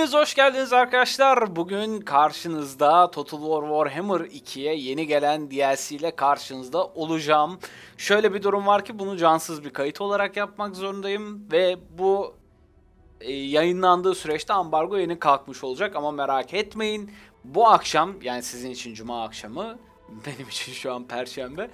Hoş geldiniz arkadaşlar. Bugün karşınızda Total War Warhammer 2'ye yeni gelen DLC ile karşınızda olacağım. Şöyle bir durum var ki bunu cansız bir kayıt olarak yapmak zorundayım ve bu yayınlandığı süreçte ambargo yeni kalkmış olacak ama merak etmeyin. Bu akşam, yani sizin için cuma akşamı, benim için şu an perşembe.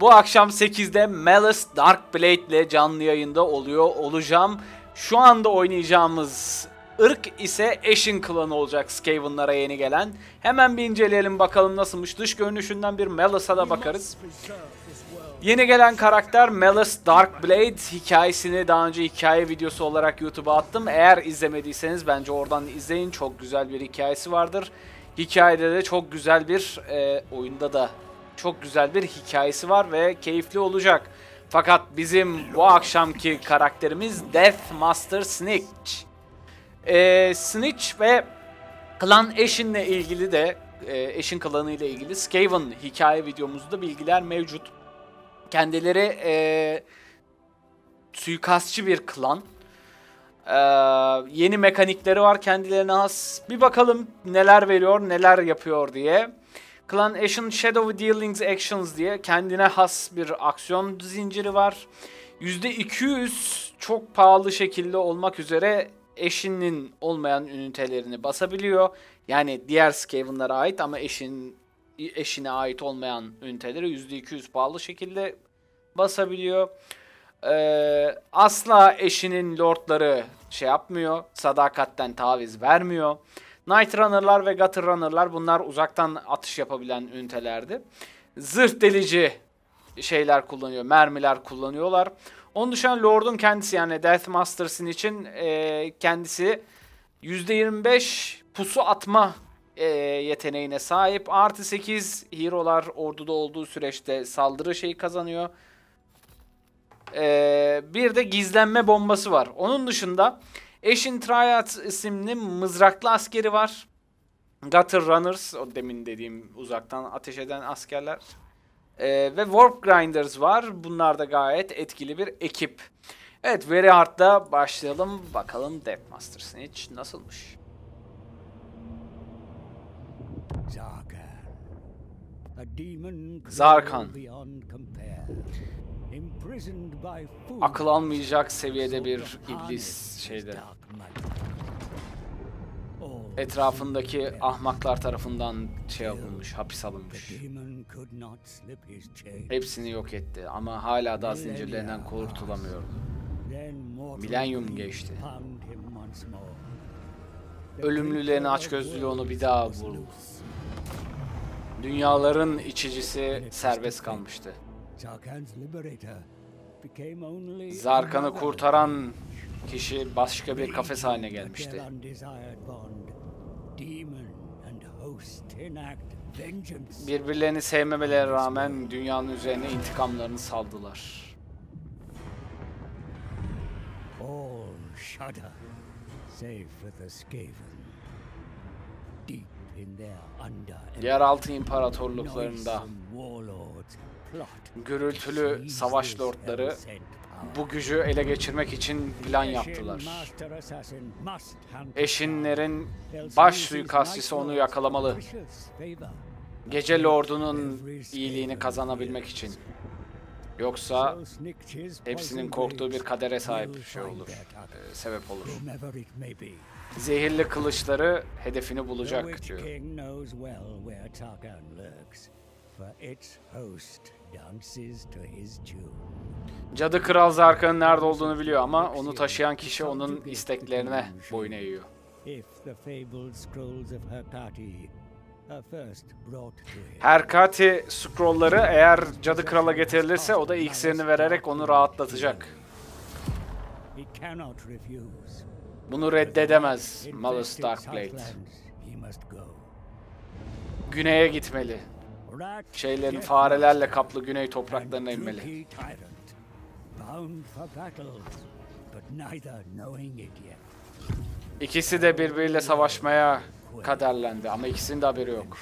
Bu akşam 8'de Malus Darkblade ile canlı yayında oluyor olacağım. Şu anda oynayacağımız Irk ise Eshin klanı olacak, Skaven'lara yeni gelen. Hemen bir inceleyelim bakalım nasılmış. Dış görünüşünden bir Malus'a da bakarız. Yeni gelen karakter Malus Darkblade. Hikayesini daha önce hikaye videosu olarak YouTube'a attım. Eğer izlemediyseniz bence oradan izleyin. Çok güzel bir hikayesi vardır. Hikayede de çok güzel bir oyunda da çok güzel bir hikayesi var ve keyifli olacak. Fakat bizim bu akşamki karakterimiz Deathmaster Snikch. Snikch ve Clan Eshin'le ilgili de Eshin klanı ile ilgili Skaven hikaye videomuzda bilgiler mevcut. Kendileri suikastçı bir klan. Yeni mekanikleri var kendilerine has. Bir bakalım neler veriyor, neler yapıyor diye. Clan Eshin Shadow Dealings Actions diye kendine has bir aksiyon zinciri var. %200 çok pahalı şekilde olmak üzere Eshin'in olmayan ünitelerini basabiliyor. Yani diğer Skaven'lara ait ama Eshin'e ait olmayan üniteleri %200 pahalı şekilde basabiliyor. Asla Eshin'in lordları şey yapmıyor, sadakatten taviz vermiyor. Night Runner'lar ve Gutter Runner'lar, bunlar uzaktan atış yapabilen ünitelerdi. Zırh delici şeyler kullanıyor, mermiler kullanıyorlar. Onu düşen Lord'un kendisi, yani Deathmaster'sın için kendisi %25 pusu atma yeteneğine sahip. Artı 8 hero'lar orduda olduğu süreçte saldırı şeyi kazanıyor. Bir de gizlenme bombası var. Onun dışında Eshin Triad isimli mızraklı askeri var. Gutter Runners, o demin dediğim uzaktan ateş eden askerler. Ve Warp Grinders var. Bunlar da gayet etkili bir ekip. Evet, Very Hard'da başlayalım. Bakalım Deathmaster Snikch nasılmış. Zarkan. Akıl almayacak seviyede bir iblis şeyde. Etrafındaki ahmaklar tarafından şey yapılmış, hapis alınmış. Hepsini yok etti ama hala da zincirlerinden kurtulamıyordu. Milenyum geçti. Ölümlülerin açgözlülüğü onu bir daha vurdu. Dünyaların içicisi serbest kalmıştı. Zarkan'ı kurtaran kişi başka bir kafes haline gelmişti. Birbirlerini sevmemelerine rağmen dünyanın üzerine intikamlarını saldılar. Yeraltı imparatorluklarında gürültülü savaş lordları bu gücü ele geçirmek için plan yaptılar. Eshinlerin baş suikastçısı onu yakalamalı. Gece Lord'unun iyiliğini kazanabilmek için. Yoksa hepsinin korktuğu bir kadere sahip şey olur, sebep olur. Zehirli kılıçları hedefini bulacak diyor. Cadı Kral Zarkan'ın nerede olduğunu biliyor ama onu taşıyan kişi onun isteklerine boyun eğiyor. Herkati scrollları eğer Cadı Kral'a getirilirse o da iksirini vererek onu rahatlatacak. Bunu reddedemez Malus Darkblade. Güney'e gitmeli. Şeylerin farelerle kaplı güney topraklarına inmeli. İkisi de birbiriyle savaşmaya kaderlendi ama ikisinin de haberi yok.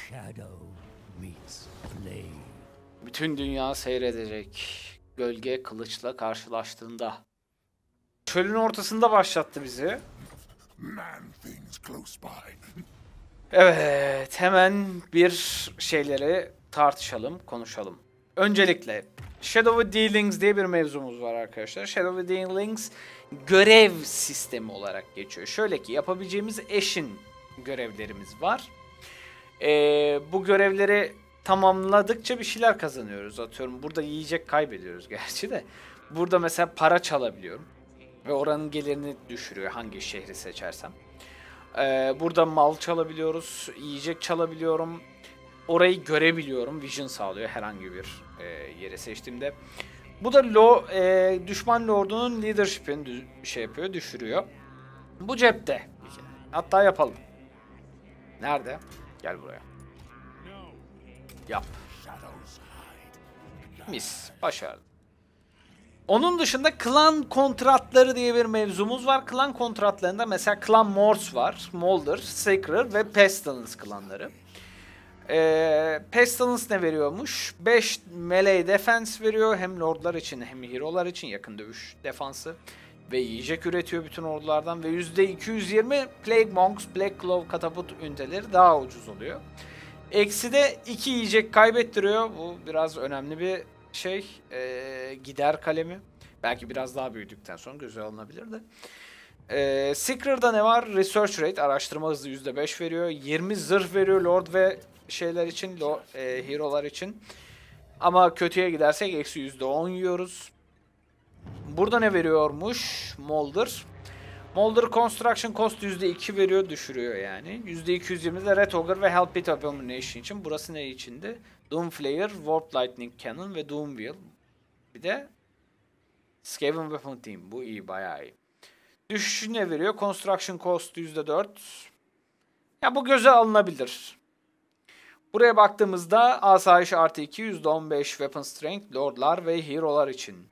Bütün dünya seyredecek. Gölge kılıçla karşılaştığında. Çölün ortasında başlattı bizi. Evet, hemen bir şeyleri tartışalım, konuşalım. Öncelikle Shadow Dealings diye bir mevzumuz var arkadaşlar. Shadow Dealings görev sistemi olarak geçiyor. Şöyle ki yapabileceğimiz Eshin görevlerimiz var. Bu görevleri tamamladıkça bir şeyler kazanıyoruz. Atıyorum burada yiyecek kaybediyoruz gerçi de. Burada mesela para çalabiliyorum. Ve oranın gelirini düşürüyor hangi şehri seçersem. Burada mal çalabiliyoruz. Yiyecek çalabiliyorum. Orayı görebiliyorum. Vision sağlıyor herhangi bir yere seçtiğimde. Bu da düşman lordunun leadership'ini şey yapıyor, düşürüyor. Bu cepte. Hatta yapalım. Nerede? Gel buraya. Yap. Mis. Başardım. Onun dışında klan kontratları diye bir mevzumuz var. Klan kontratlarında mesela Clan Mors var. Molder, Sacred ve Pestilence klanları. Pestilence ne veriyormuş? 5 melee defense veriyor. Hem lordlar için hem hero'lar için yakın dövüş defansı. Ve yiyecek üretiyor bütün ordulardan. Ve %220 Plague Monks, Black Claw Catapult üniteleri daha ucuz oluyor. Eksi de 2 yiyecek kaybettiriyor. Bu biraz önemli bir şey. Gider kalemi. Belki biraz daha büyüdükten sonra göze alınabilir de. Slicker'da ne var? Research Rate. Araştırma hızı %5 veriyor. 20 zırh veriyor lord ve şeyler için, hero'lar için. Ama kötüye gidersek eksi %10 yiyoruz. Burada ne veriyormuş? Molder. Molder Construction Cost %2 veriyor, düşürüyor yani. %220 de Red Hogger ve Hellpit Abomination için. Burası ne içindi? Doomflayer, Warp Lightning Cannon ve Doomwheel. Bir de Skaven Weapon Team. Bu iyi, bayağı iyi. Düşüş ne veriyor? Construction Cost %4. Ya bu göze alınabilir. Buraya baktığımızda asayiş artı 2, %15 Weapon Strength, Lordlar ve Hero'lar için.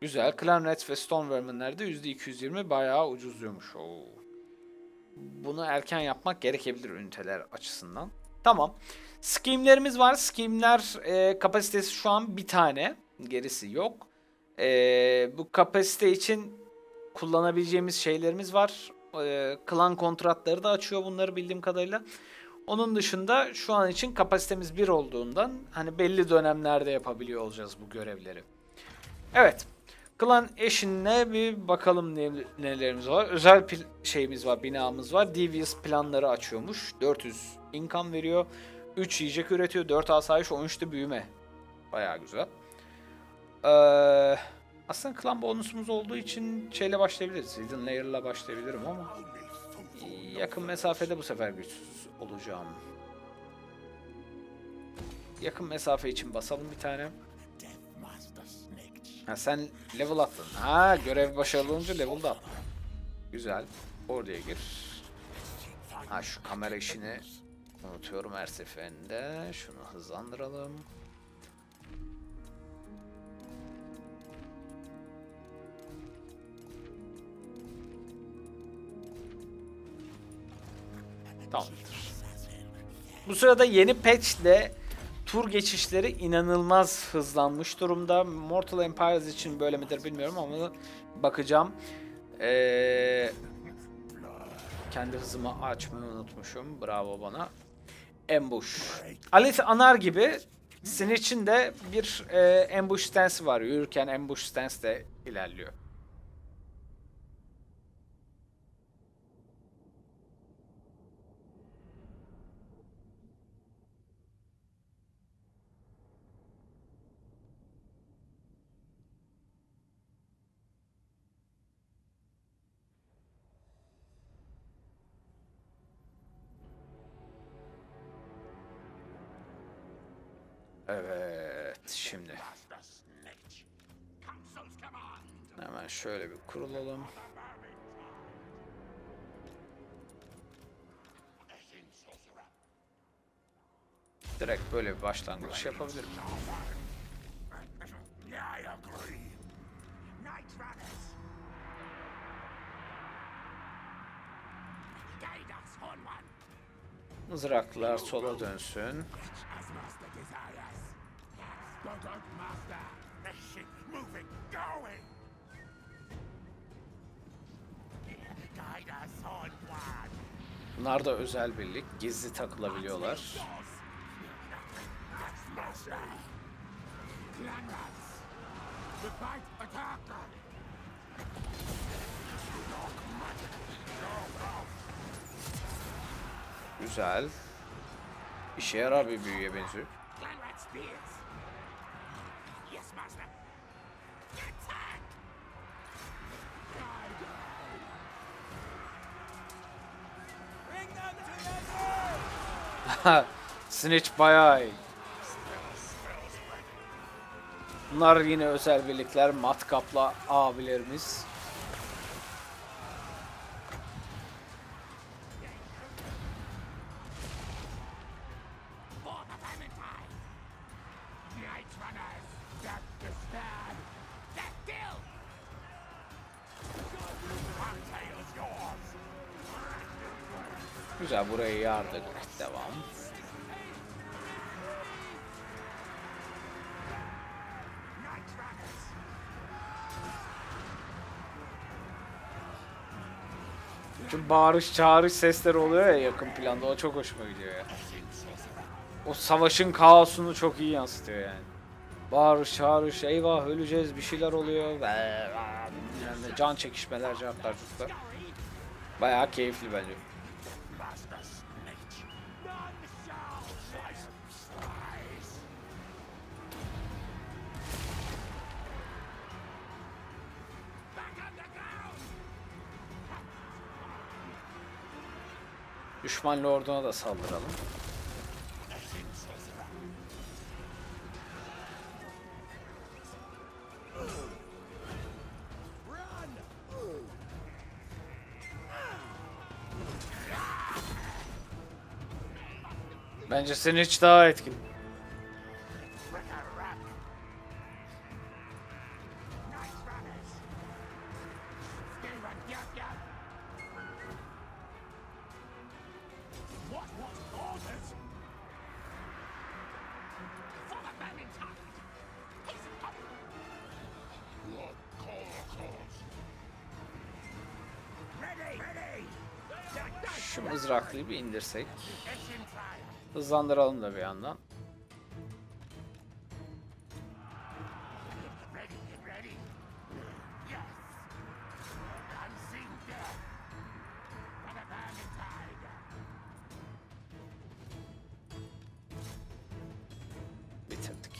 Güzel. Clan Rats ve Stormvermin'lerde %220 bayağı ucuzluyormuş. Oo. Bunu erken yapmak gerekebilir üniteler açısından. Tamam. Skimlerimiz var. Skimler kapasitesi şu an bir tane. Gerisi yok. Bu kapasite için kullanabileceğimiz şeylerimiz var. Klan kontratları da açıyor bunları bildiğim kadarıyla. Onun dışında şu an için kapasitemiz 1 olduğundan hani belli dönemlerde yapabiliyor olacağız bu görevleri. Evet. Clan Eshin'le bir bakalım nelerimiz var. Özel şeyimiz var, binamız var. Divius planları açıyormuş. 400 income veriyor. 3 yiyecek üretiyor. 4 asayiş, 13'te büyüme. Bayağı güzel. Aslında clan bonusumuz olduğu için şeyle başlayabiliriz. Hidden Layer'la başlayabilirim ama yakın mesafede bu sefer güçsüz olacağım. Yakın mesafe için basalım bir tane. Ha, sen level attın. Ha, görev başarılı olunca level da attın. Güzel. Orduya gir. Ha, şu kamera işini unutuyorum her seferinde. Şunu hızlandıralım. Tamamdır. Bu sırada yeni patch ile tur geçişleri inanılmaz hızlanmış durumda. Mortal Empires için böyle midir bilmiyorum ama bakacağım. Kendi hızımı açmayı unutmuşum. Bravo bana. Ambush. Alice Anar gibi Snikch'in de bir Ambush Stance var. Yürürken Ambush Stance de ilerliyor. Evet, şimdi hemen şöyle bir kurulalım. Direkt böyle bir başlangıç yapabilirim. Mızraklar sola dönsün. Bunlar da özel birlik. Gizli takılabiliyorlar. Güzel. İşe yarar bir büyüye benziyor. Snikch bayağı iyi. Bunlar yine özel birlikler. Matkapla abilerimiz. Güzel, buraya yardık. Devam. Çünkü bağırış çağırış sesleri oluyor ya yakın planda, o çok hoşuma gidiyor ya. O savaşın kaosunu çok iyi yansıtıyor yani. Bağırış çağırış, eyvah öleceğiz, bir şeyler oluyor. Yani can çekişmeler, cevaplar, çocuklar. Bayağı keyifli bence. Düşman lorduna da saldıralım. Bence Snikch daha etkin. Şu mızraklıyı bir indirsek. Hızlandıralım da bir yandan. Bitirdik.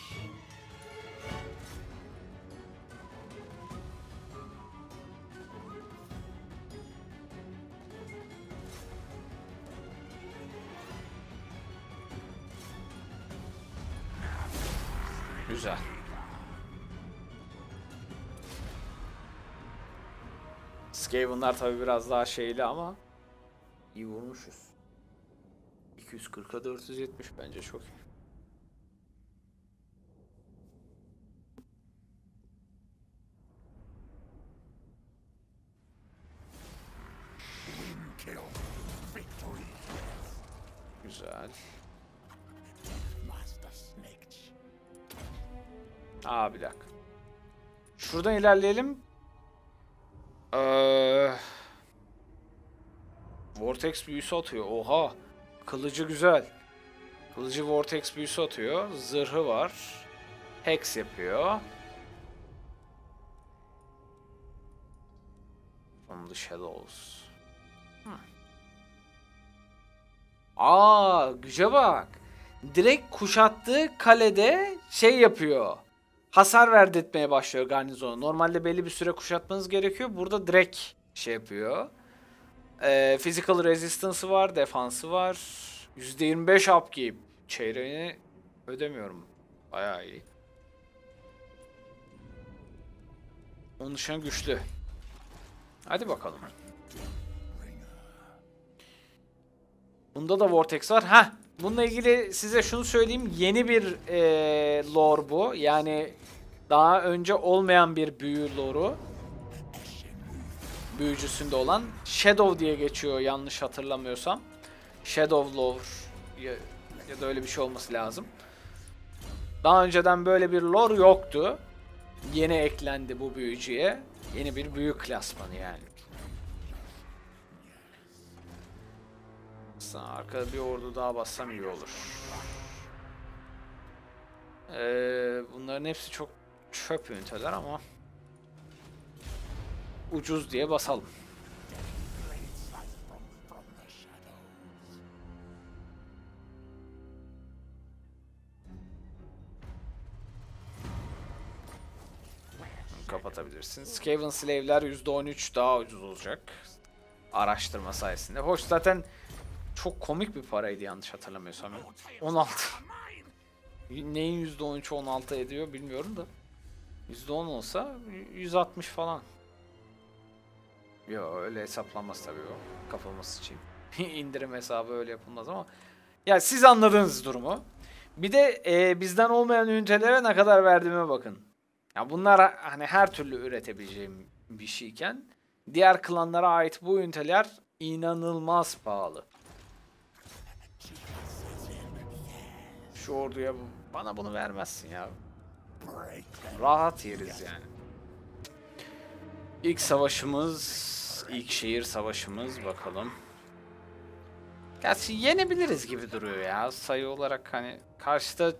Güzel. Skaven'lar tabi biraz daha şeyli ama iyi vurmuşuz. 240'a 470 bence çok iyi. Güzel. Bir dakika. Şuradan ilerleyelim. Vortex büyüsü atıyor. Oha. Kılıcı güzel. Kılıcı Vortex büyüsü atıyor. Zırhı var. Hex yapıyor. From the Shadows. Güce bak. Direkt kuşattığı kalede şey yapıyor. Hasar verdirtmeye başlıyor garnizonu. Normalde belli bir süre kuşatmanız gerekiyor. Burada direkt şey yapıyor. Physical Resistance'ı var. Defansı var. %25 up giyip. Çeyreğini ödemiyorum. Bayağı iyi. Onun dışında güçlü. Hadi bakalım. Bunda da Vortex var. Heh. Bununla ilgili size şunu söyleyeyim. Yeni bir lore bu. Yani daha önce olmayan bir büyü lore'u. Büyücüsünde olan. Shadow diye geçiyor yanlış hatırlamıyorsam. Shadow lore ya da öyle bir şey olması lazım. Daha önceden böyle bir lore yoktu. Yeni eklendi bu büyücüye. Yeni bir büyü klasmanı yani. Baksana arkada bir ordu daha bassam iyi olur. Bunların hepsi çok çöp üniteler ama ucuz diye basalım. Kapatabilirsin. Skaven Slave'ler %13 daha ucuz olacak. Araştırma sayesinde. Hoş zaten çok komik bir paraydı yanlış hatırlamıyorsam. 16. Neyin %13'ü 16 ediyor bilmiyorum da. %10 olsa 160 falan. Yo öyle hesaplanmaz tabii o. Kafamı sıçayım. İndirim hesabı öyle yapılmaz ama. Ya siz anladınız durumu. Bir de bizden olmayan ünitelere ne kadar verdiğime bakın. Ya bunlar hani her türlü üretebileceğim bir şeyken diğer klanlara ait bu üniteler inanılmaz pahalı. Şu orduya bana bunu vermezsin ya. Rahat yeriz yani. İlk savaşımız, ilk şehir savaşımız bakalım. Gerçi yenebiliriz gibi duruyor ya sayı olarak hani karşıda...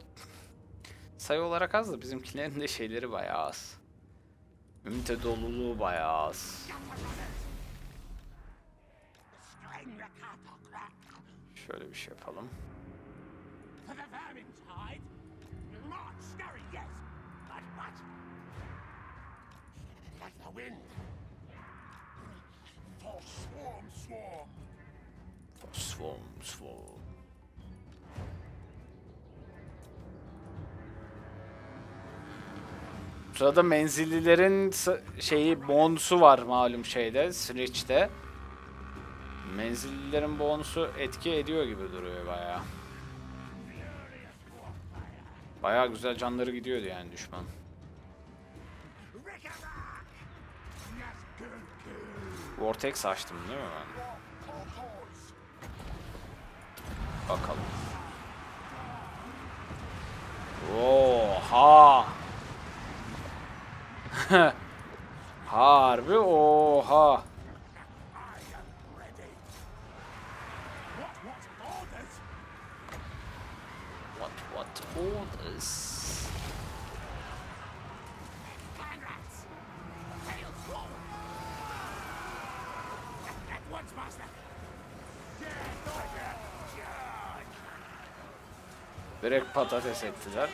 Sayı olarak az da bizimkilerin de şeyleri bayağı az. Ünite doluluğu bayağı az. Şöyle bir şey yapalım. Swarm. Sırada menzillilerin şeyi bonusu var malum şeyde, Snikch'te. Menzillilerin bonusu etki ediyor gibi duruyor bayağı. Bayağı güzel canları gidiyordu yani düşman. Vortex açtım değil mi ben? Bakalım. Oha! Harbi oha. What orders? Direkt patates ettiler.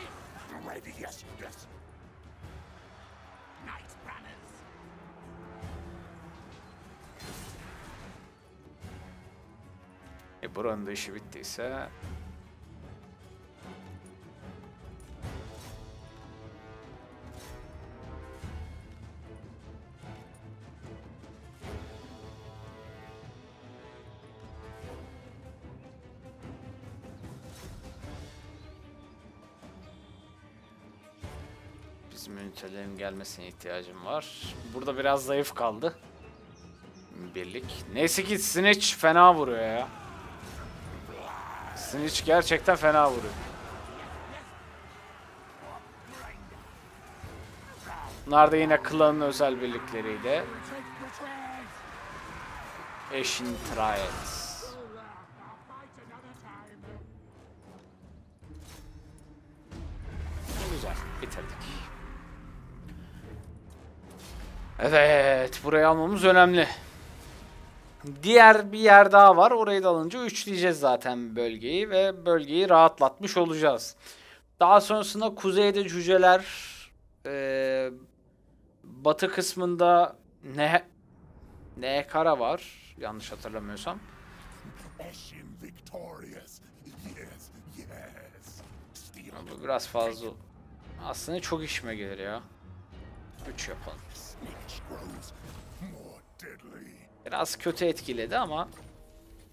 Buranın da işi bittiyse bizim ünitelerin gelmesine ihtiyacım var. Burada biraz zayıf kaldı birlik. Neyse ki Snikch fena vuruyor ya. Snikch gerçekten fena vuruyor. Bunlar da yine klanın özel birlikleriyle. Eshin Triad. Güzel, bitirdik. Evet, burayı almamız önemli. Diğer bir yer daha var. Orayı da alınca üçleyeceğiz zaten bölgeyi ve bölgeyi rahatlatmış olacağız. Daha sonrasında kuzeyde cüceler, batı kısmında Nehekara var. Yanlış hatırlamıyorsam. Bu biraz fazla. Aslında çok işime gelir ya. 3 yapalım. Biraz kötü etkiledi ama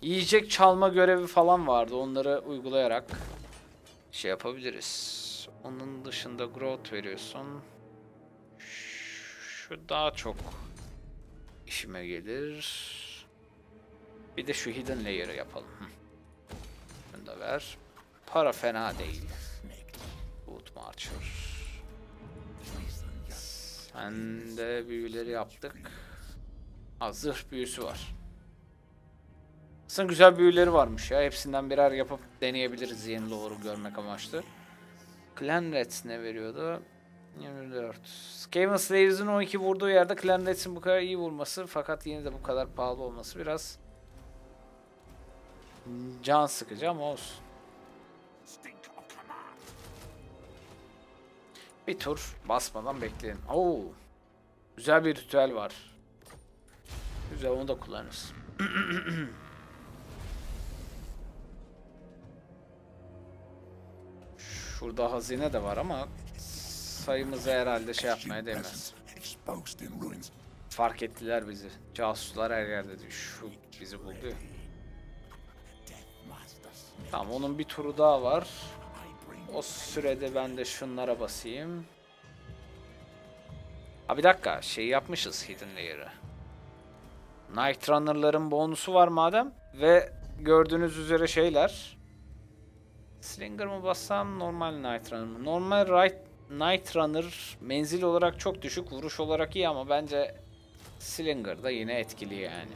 yiyecek çalma görevi falan vardı. Onları uygulayarak şey yapabiliriz. Onun dışında growth veriyorsun. Şu daha çok işime gelir. Bir de şu hidden layer'ı yapalım. Bunu da ver. Para fena değil. Boot Marcher. Sen de büyüleri yaptık. Zırh büyüsü var. Aslında güzel büyüleri varmış ya. Hepsinden birer yapıp deneyebiliriz yeni lore'u görmek amaçlı. Clan Rats ne veriyordu? 24. Skaven Slaves'in 12 vurduğu yerde Clan Rats'in bu kadar iyi vurması fakat yine de bu kadar pahalı olması biraz can sıkıcı ama olsun. Bir tur basmadan bekleyin. Oo, güzel bir ritüel var. Güzel, onu da kullanırız. Şurada hazine de var ama sayımıza herhalde şey yapmaya değmez. Fark ettiler bizi. Casuslar her yerde diyor. Şu bizi buldu. Tamam, onun bir turu daha var. O sürede ben de şunlara basayım. Ha bir dakika, şey yapmışız Hidden Layer'ı. Night Runner'ların bonusu var madem. Ve gördüğünüz üzere şeyler. Slinger mı bassam, normal Night Runner mı? Normal Night Runner menzil olarak çok düşük, vuruş olarak iyi ama bence Slinger da yine etkili yani.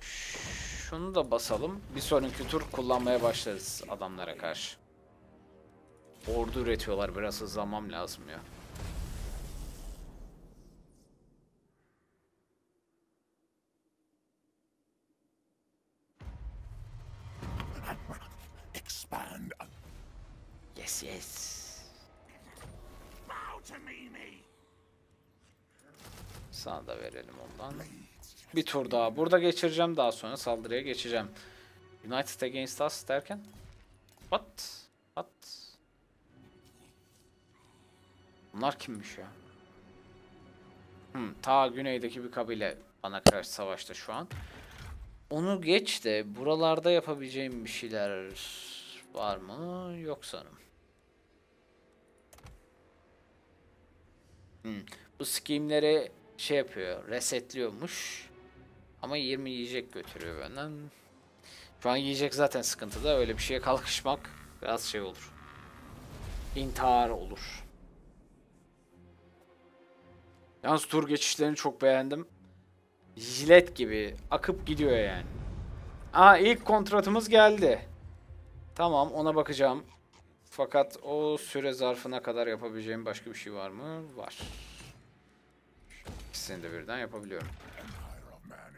Şunu da basalım. Bir sonraki tur kullanmaya başlarız adamlara karşı. Ordu üretiyorlar. Biraz hızlanmam lazım ya. Yes, yes. Sana da verelim ondan. Bir tur daha. Burada geçireceğim, daha sonra saldırıya geçeceğim. United Against Us derken? What? What? Bunlar kimmiş ya? Ta güneydeki bir kabile bana karşı savaşta şu an. Onu geç de buralarda yapabileceğim bir şeyler var mı? Yok sanırım. Bu skimleri şey yapıyor, resetliyormuş. Ama 20 yiyecek götürüyor benden. Şu an yiyecek zaten sıkıntıda. Öyle bir şeye kalkışmak biraz şey olur. İntihar olur. Yalnız tur geçişlerini çok beğendim. Jilet gibi akıp gidiyor yani. Aa, ilk kontratımız geldi. Tamam, ona bakacağım. Fakat o süre zarfına kadar yapabileceğim başka bir şey var mı? Var. İkisini de birden yapabiliyorum.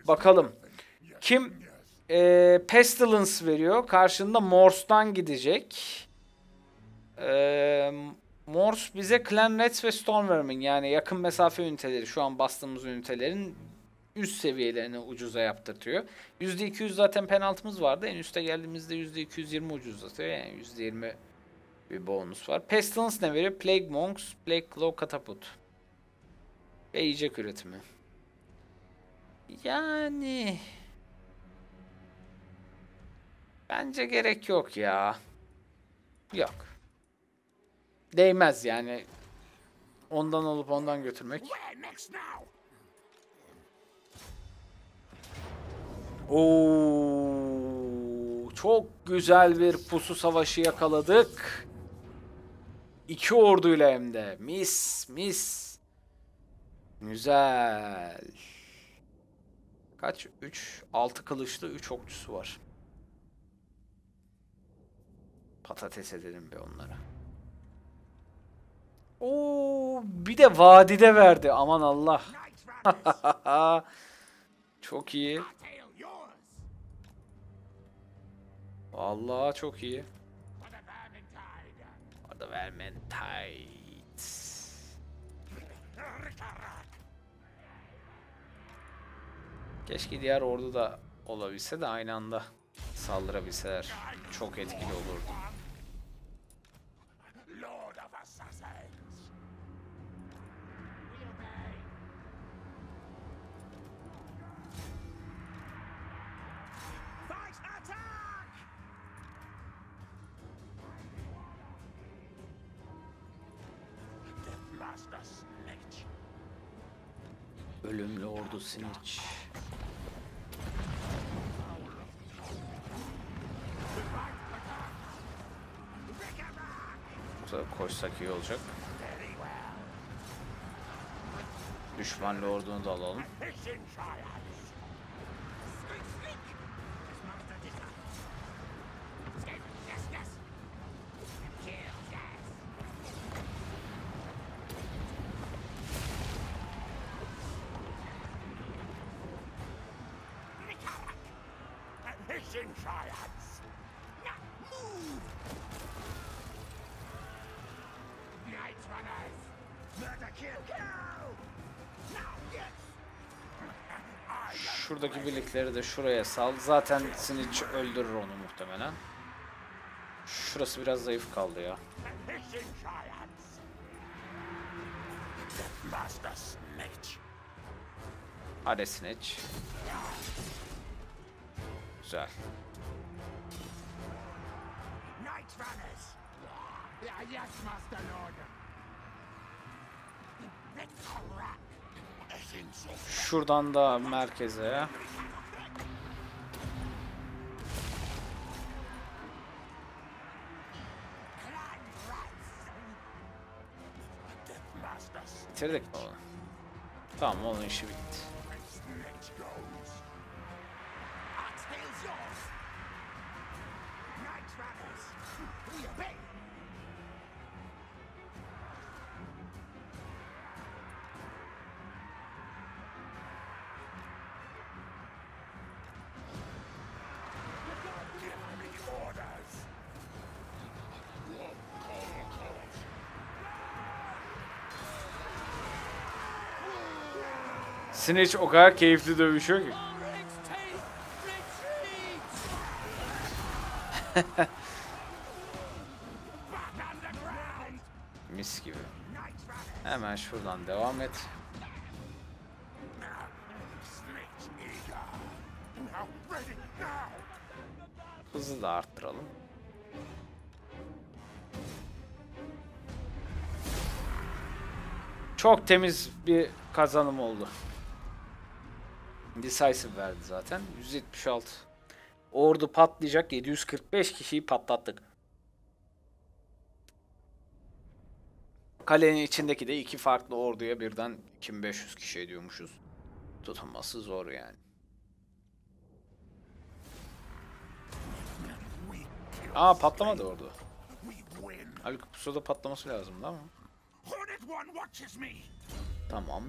Bakalım. Kim? Pestilence veriyor. Karşında Mors'tan gidecek. Mors bize Clan Rats ve Stormvermin, yani yakın mesafe üniteleri, şu an bastığımız ünitelerin üst seviyelerini ucuza yaptırtıyor. %200 zaten penaltımız vardı. En üste geldiğimizde %220 ucuzlatıyor. Yani %20 bir bonus var. Pestilence ne veriyor? Plague Monks, Plague Claw Catapult. Ve yiyecek üretimi. Yani bence gerek yok ya. Yok. Değmez yani. Ondan alıp ondan götürmek. Oo, çok güzel bir pusu savaşı yakaladık. İki orduyla hem de. Mis mis. Güzel. Kaç? 3, 6 kılıçlı 3 okçusu var. Patates edelim be onlara. Oo, bir de vadide verdi. Aman Allah. Çok iyi. Vallahi çok iyi. Orada vermen tight. Keşke diğer ordu da olabilse de aynı anda saldırabilseler. Çok etkili olurdu. Ölümlü ordu Snikch. Koşsak iyi olacak. Düşman lordunu da alalım. Eshin Triads. Not move! Night Runners! Murder, kill, kill! Now yes! Şuradaki birlikleri de şuraya sal. Zaten Snikch öldürür onu muhtemelen. Şurası biraz zayıf kaldı ya. Hadi Snikch. Güzel. Şuradan da merkeze. Bitirdik mi onu? Tamam, onun işi bitti. Snikch o kadar keyifli dövüşüyor ki. Mis gibi. Hemen şuradan devam et. Hızı da arttıralım. Çok temiz bir kazanım oldu. Decisive verdi zaten. 176. Ordu patlayacak. 745 kişiyi patlattık. Kalenin içindeki de iki farklı orduya birden 2500 kişi ediyormuşuz. Tutunması zor yani. Aa, patlamadı ordu. Halbuki pusuda patlaması lazımdı ama. Tamam.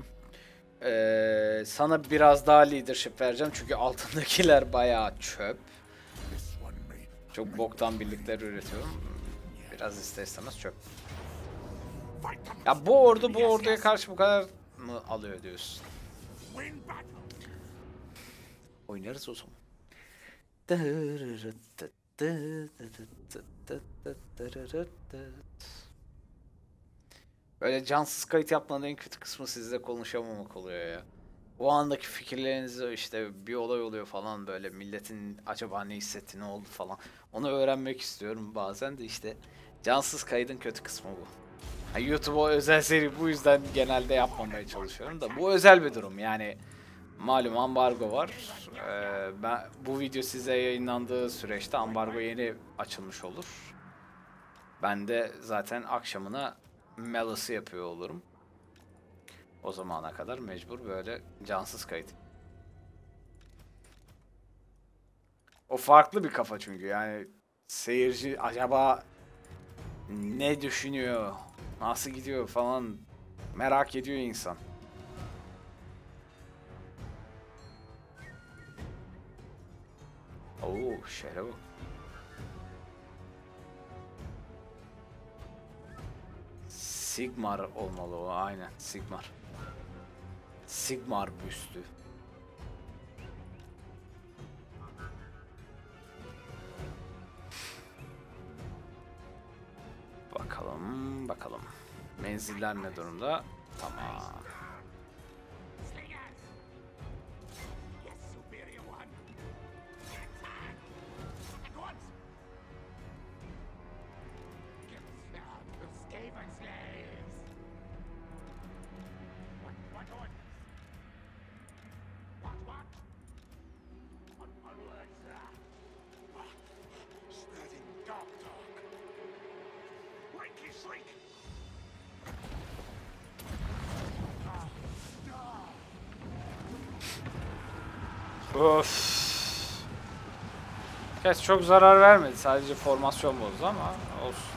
Sana biraz daha leadership vereceğim çünkü altındakiler bayağı çöp. Çok boktan birlikler üretiyorum. Biraz ister istemez çöp. Ya bu ordu bu orduya karşı bu kadar mı alıyor diyorsun? Oynarız o zaman. Böyle cansız kayıt yapmanın en kötü kısmı sizle konuşamamak oluyor ya. O andaki fikirlerinizi, işte bir olay oluyor falan, böyle milletin acaba ne hissetti, ne oldu falan. Onu öğrenmek istiyorum bazen de, işte cansız kaydın kötü kısmı bu. Yani YouTube'a özel seri, bu yüzden genelde yapmamaya çalışıyorum da bu özel bir durum yani. Malum ambargo var. Bu video size yayınlandığı süreçte ambargo yeni açılmış olur. Ben de zaten akşamına Malice'ı yapıyor olurum. O zamana kadar mecbur böyle cansız kayıt. O farklı bir kafa çünkü yani, seyirci acaba ne düşünüyor, nasıl gidiyor falan merak ediyor insan. Oo, şere bak. Sigmar olmalı o, aynen Sigmar. Sigmar büstü. Bakalım, bakalım. Menziller ne durumda? Tamam. Of. Kes çok zarar vermedi. Sadece formasyon bozdu ama olsun.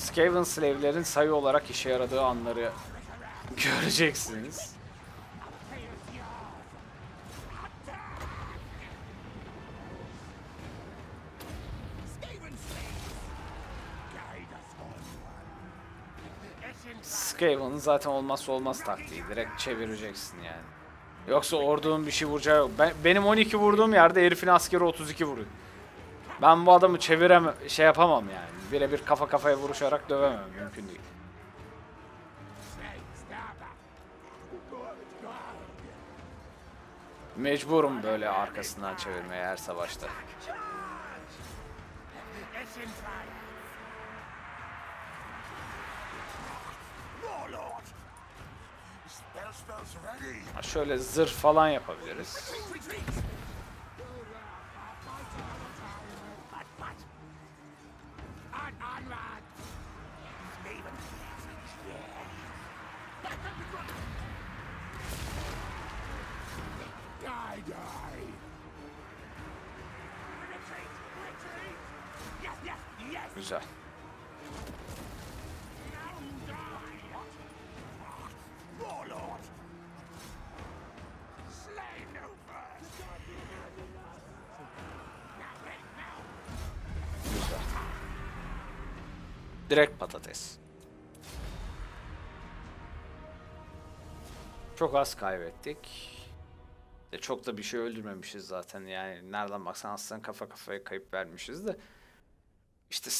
Skaven Slave'lerin sayı olarak işe yaradığı anları göreceksiniz. Skaven'ın zaten olmazsa olmaz taktiği. Direkt çevireceksin yani. Yoksa ordunun bir şey vuracağı yok. Benim 12 vurduğum yerde herifin askeri 32 vuruyor. Ben bu adamı çeviremem, şey yapamam yani. Birebir kafa kafaya vuruşarak dövemem. Mümkün değil. Mecburum böyle arkasından çevirmeye her savaşta. Şöyle zırh falan yapabiliriz. Güzel. Direkt patates. Çok az kaybettik. Çok da bir şey öldürmemişiz zaten. Yani nereden baksan aslında kafa kafaya kayıp vermişiz de. İşte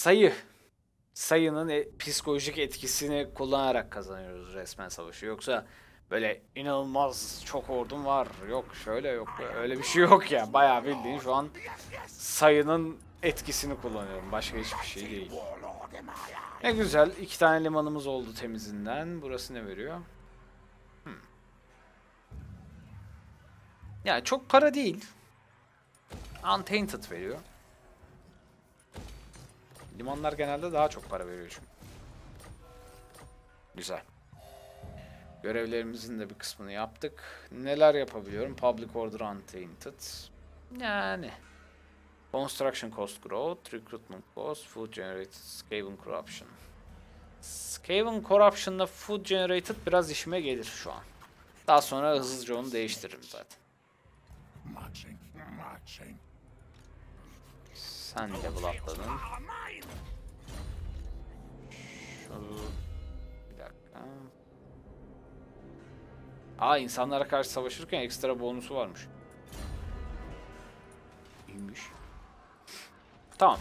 sayının psikolojik etkisini kullanarak kazanıyoruz resmen savaşı. Yoksa böyle inanılmaz çok ordum var. Yok şöyle yok öyle bir şey yok ya. Bayağı bildiğin şu an sayının etkisini kullanıyorum. Başka hiçbir şey değil. Ne güzel. 2 tane limanımız oldu temizinden. Burası ne veriyor? Yani çok para değil. Untainted veriyor. Limanlar genelde daha çok para veriyor çünkü. Güzel. Görevlerimizin de bir kısmını yaptık. Neler yapabiliyorum? Public Order Untainted. Yani. Construction Cost Growth, Recruitment Cost, Food Generated, Skaven Corruption. Skaven Corruption'la Food Generated biraz işime gelir şu an. Daha sonra hızlıca onu değiştiririm zaten. Sen de blokladın. Bir dakika. İnsanlara karşı savaşırken ekstra bonusu varmış. İyiymiş. Tamam.